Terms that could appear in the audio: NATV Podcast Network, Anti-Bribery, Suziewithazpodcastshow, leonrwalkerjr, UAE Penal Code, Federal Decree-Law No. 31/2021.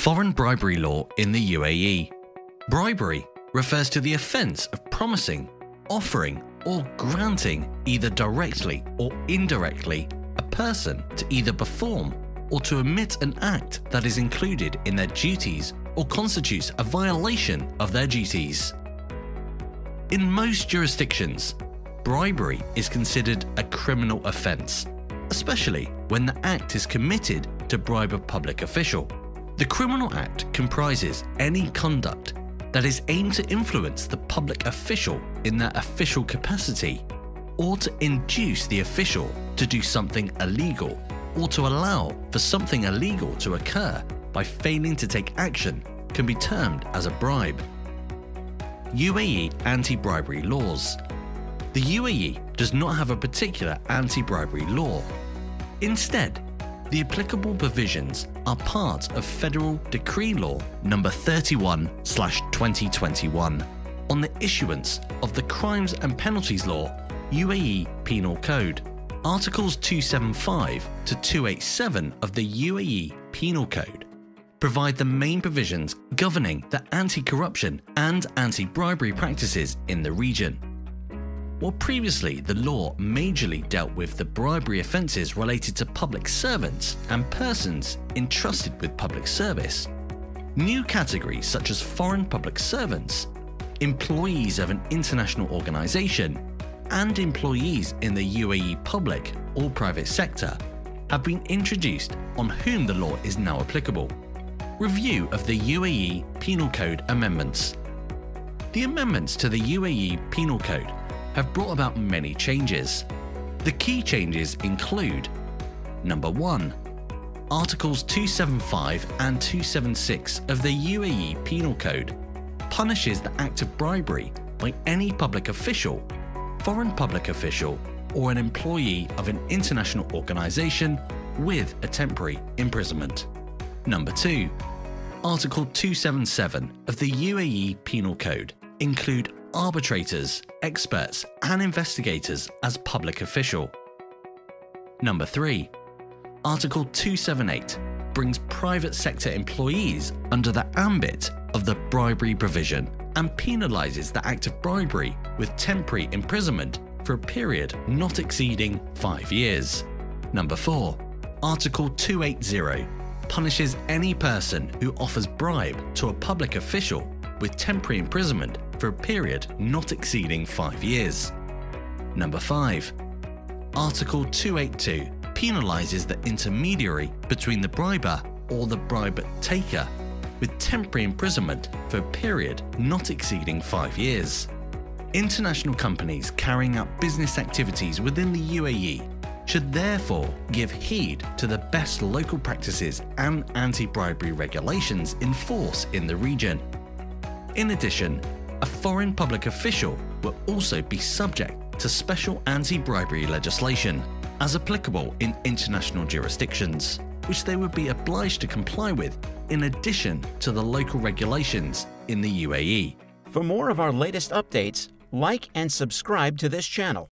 Foreign bribery law in the UAE. Bribery refers to the offence of promising, offering, or granting, either directly or indirectly, a person to either perform or to omit an act that is included in their duties or constitutes a violation of their duties. In most jurisdictions, bribery is considered a criminal offence, especially when the act is committed to bribe a public official. The Criminal Act comprises any conduct that is aimed to influence the public official in their official capacity, or to induce the official to do something illegal, or to allow for something illegal to occur by failing to take action, can be termed as a bribe. UAE anti-bribery laws. The UAE does not have a particular anti-bribery law. Instead, the applicable provisions are part of Federal Decree-Law No. 31/2021 on the issuance of the Crimes and Penalties Law, UAE Penal Code. Articles 275 to 287 of the UAE Penal Code provide the main provisions governing the anti-corruption and anti-bribery practices in the region. While previously the law majorly dealt with the bribery offences related to public servants and persons entrusted with public service, new categories such as foreign public servants, employees of an international organisation, and employees in the UAE public or private sector have been introduced on whom the law is now applicable. Review of the UAE Penal Code amendments. The amendments to the UAE Penal Code have brought about many changes. The key changes include: Number 1. Articles 275 and 276 of the UAE Penal Code punishes the act of bribery by any public official, foreign public official, or an employee of an international organisation with a temporary imprisonment. Number 2. Article 277 of the UAE Penal Code include arbitrators, experts, and investigators as public official. Number 3. Article 278 brings private sector employees under the ambit of the bribery provision and penalises the act of bribery with temporary imprisonment for a period not exceeding 5 years. Number 4. Article 280 punishes any person who offers bribe to a public official with temporary imprisonment for a period not exceeding 5 years. Number 5. Article 282 penalises the intermediary between the briber or the bribe-taker with temporary imprisonment for a period not exceeding 5 years. International companies carrying out business activities within the UAE should therefore give heed to the best local practices and anti-bribery regulations in force in the region. In addition, a foreign public official will also be subject to special anti-bribery legislation as applicable in international jurisdictions, which they would be obliged to comply with in addition to the local regulations in the UAE. For more of our latest updates, like and subscribe to this channel.